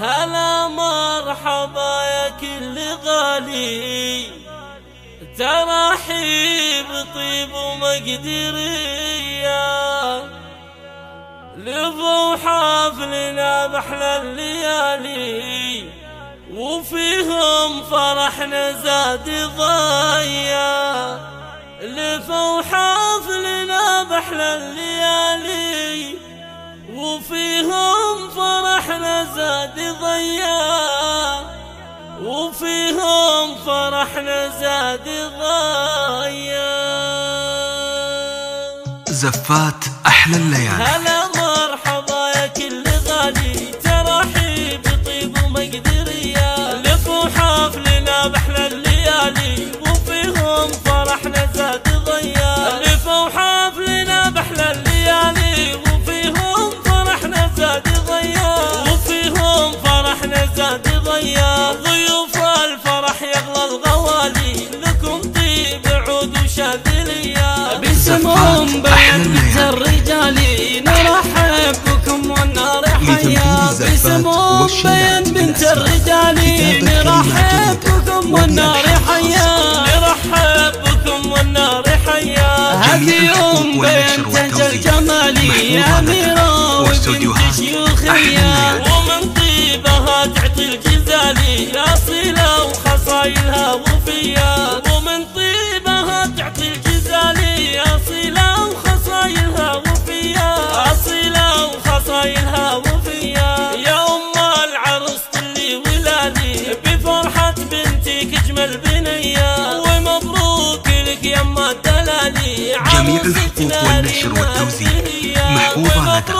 هلا مرحبا يا كل غالي، ترحيب طيب ومقدرية لضو حفلنا بأحلى الليالي، وفيهم فرحنا زاد ضيا. لضو حفلنا بأحلى الليالي، وفيهم فرحنا زاد ضيا، وفيهم فرحنا زاد ضيا. زفات أحلى الليالي. هلا مرحبا يا كل غالي، ترحيب طيب ومقدرية لفوا حفلنا بأحلى الليالي، وفيهم فرحنا زاد ضيا. لفوا حفلنا بأحلى الليالي، وفيهم فرحنا زاد ضيا، وفيهم فرحنا زاد ضيا. بسمهم بين الرجالي، نرحب بكم والنار حيا. بسمهم بين بنت الرجالي، نرحب بكم والنار حيا، نرحب بكم والنار حيا. هذه يوم بين تهج الجمالي، أميرة وبنت شيوخيا، ومن طيبها تعطي الجزالي، أصيلة وخصايلها وفيا، ومن طيبها تعطي الجزالي، أصيلة وخصايلها وفيا، أصيلة وخصايلها وفيا. يا أم العروس اللي ولادي، بفرحة بنتك أجمل بنية، ومبروك لك يما الدلالي. جميع الحقوق والنشر والتوزيع محفوظة لدى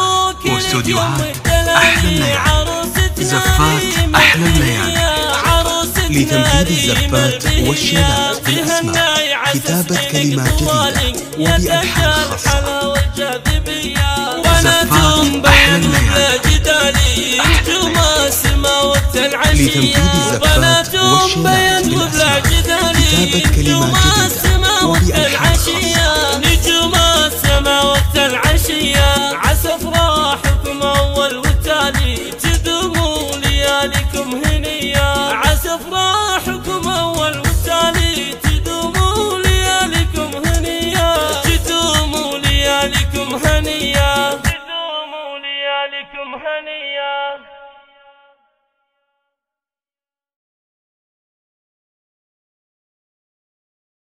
واستوديوهات أحلى الليالي. زفات أحلى الليالي. لتنفيذ الزفات والشيلات بالأسماء، كتابة كلمات جديدة وبألحان خاصة. زفات أحلى الليالي. لتنفيذ الزفات والشيلات بالأسماء، كتابة كلمات جديدة وبألحان خاصة.